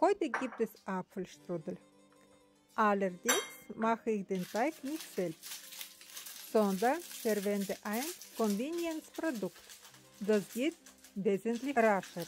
Heute gibt es Apfelstrudel. Allerdings mache ich den Teig nicht selbst, sondern verwende ein Convenience-Produkt. Das geht wesentlich rascher.